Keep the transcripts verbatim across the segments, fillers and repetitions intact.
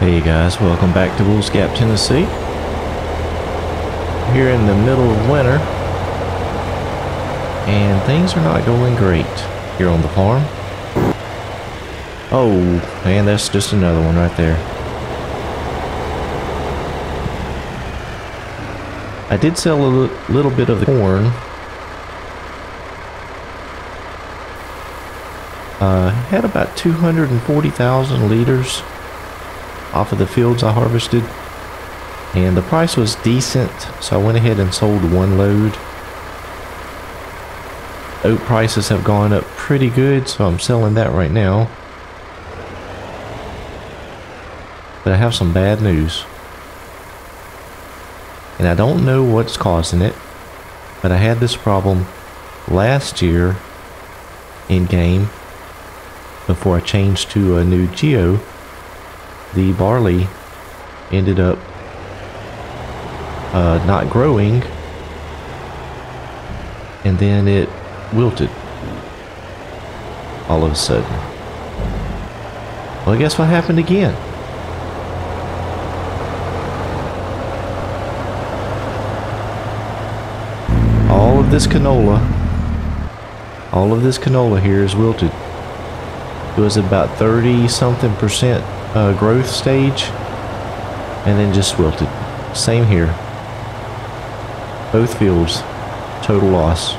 Hey guys, welcome back to Bulls Gap, Tennessee. Here in the middle of winter, and things are not going great here on the farm. Oh, and that's just another one right there. I did sell a little bit of the corn. Uh, had about two hundred forty thousand liters off of the fields I harvested, and the price was decent, so I went ahead and sold one load. Oat prices have gone up pretty good, so I'm selling that right now. But I have some bad news, and I don't know what's causing it, but I had this problem last year in game before I changed to a new geo. The barley ended up uh, not growing, and then it wilted all of a sudden. Well, guess what happened again? All of this canola, all of this canola here is wilted. It was about thirty something percent Uh, growth stage, and then just wilted. Same here. Both fields, total loss.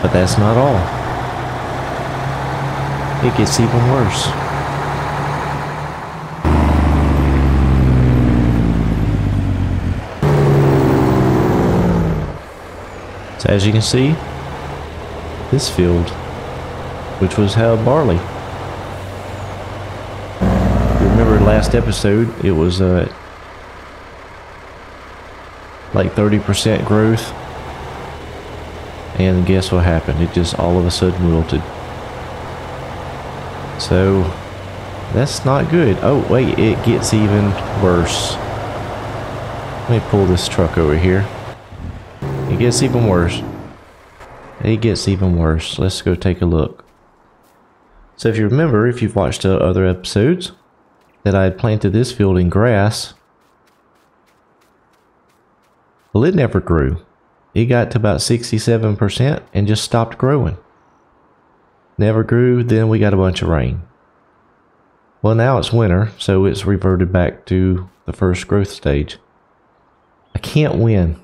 But that's not all. It gets even worse. So as you can see, this field, which was how barley. Remember last episode, it was uh, like thirty percent growth, and guess what happened? It just all of a sudden wilted. So that's not good. Oh wait, it gets even worse. Let me pull this truck over here. It gets even worse. It gets even worse. Let's go take a look. So if you remember, if you've watched uh, other episodes, that I had planted this field in grass. Well, it never grew. It got to about sixty-seven percent and just stopped growing. Never grew, then we got a bunch of rain. Well, now it's winter, so it's reverted back to the first growth stage. I can't win.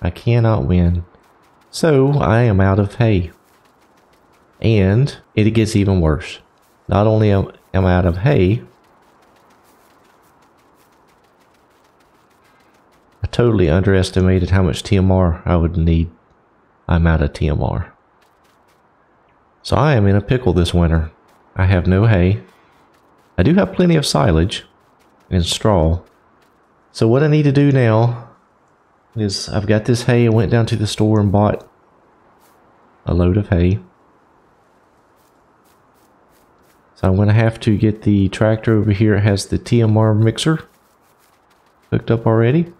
I cannot win. So I am out of hay. And it gets even worse. Not only am, am I out of hay, I totally underestimated how much T M R I would need. I'm out of T M R. So I am in a pickle this winter. I have no hay. I do have plenty of silage and straw. So what I need to do now is I've got this hay. I went down to the store and bought a load of hay. So I'm going to have to get the tractor over here. It has the T M R mixer hooked up already.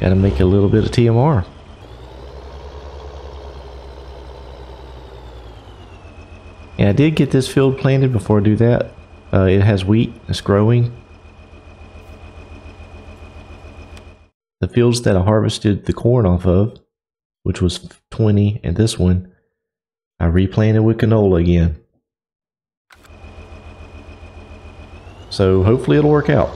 Got to make a little bit of T M R. And I did get this field planted before I do that. Uh, it has wheat. It's growing. The fields that I harvested the corn off of, which was twenty, and this one, I replanted with canola again. So hopefully it'll work out.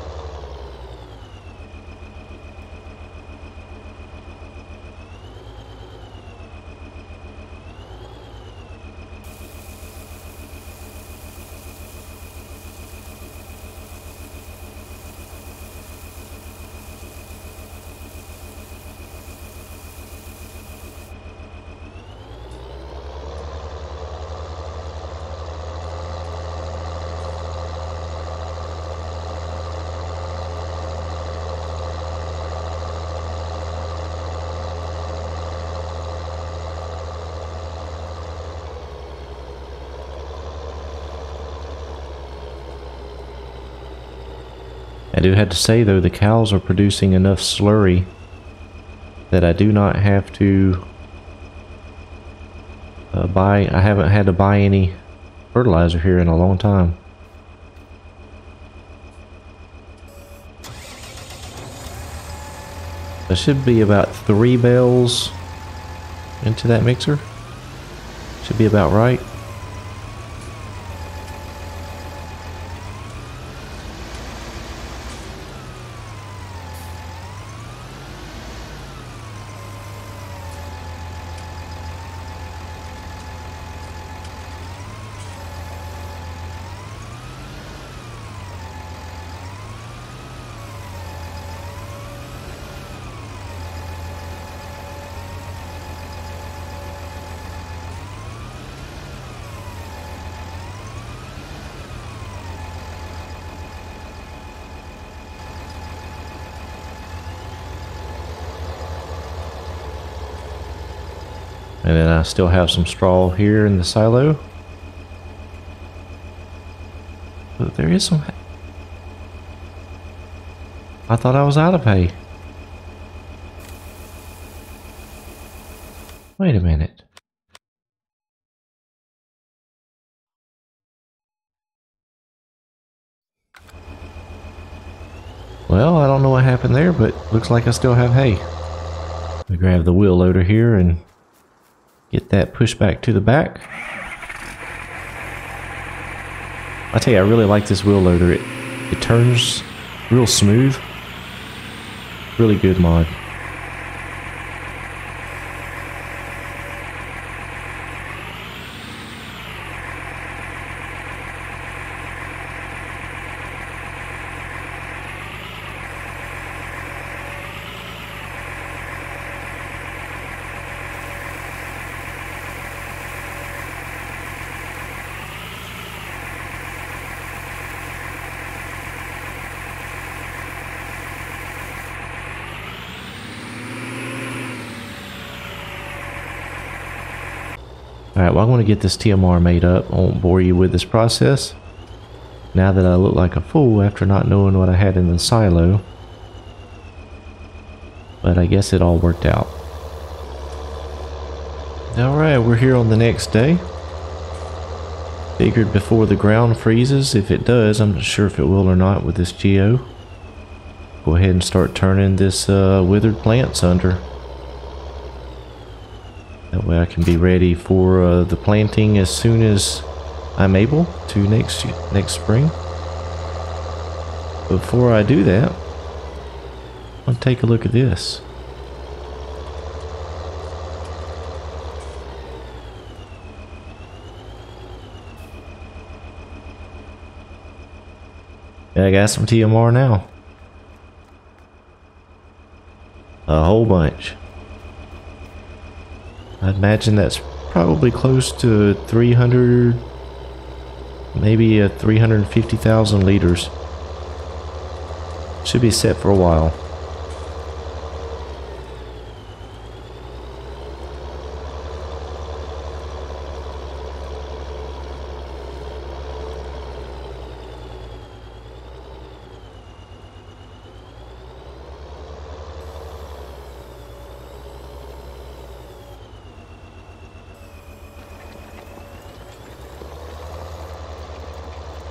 I do have to say though, the cows are producing enough slurry that I do not have to uh, buy, I haven't had to buy any fertilizer here in a long time. There should be about three bales into that mixer. Should be about right. And then I still have some straw here in the silo. But there is some... I thought I was out of hay. Wait a minute. Well, I don't know what happened there, but looks like I still have hay. We grab the wheel loader here and get that push back to the back. I tell you, I really like this wheel loader. It it turns real smooth. Really good mod. Alright, well, I'm going to get this T M R made up. I won't bore you with this process. Now that I look like a fool after not knowing what I had in the silo. But I guess it all worked out. Alright, we're here on the next day. Figured before the ground freezes, if it does, I'm not sure if it will or not with this geo. Go ahead and start turning this uh, withered plants under. That way I can be ready for uh, the planting as soon as I'm able to next next spring. Before I do that, I'll take a look at this. Yeah, I got some T M R now. A whole bunch. I'd imagine that's probably close to three hundred, maybe a three hundred fifty thousand liters. Should be set for a while.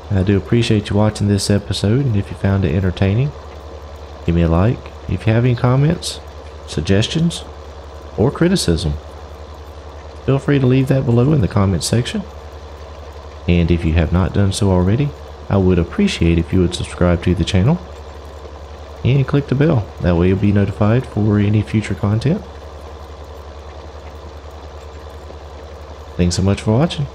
I do appreciate you watching this episode, and if you found it entertaining, give me a like. If you have any comments, suggestions, or criticism, feel free to leave that below in the comments section. And if you have not done so already, I would appreciate if you would subscribe to the channel and click the bell. That way you'll be notified for any future content. Thanks so much for watching.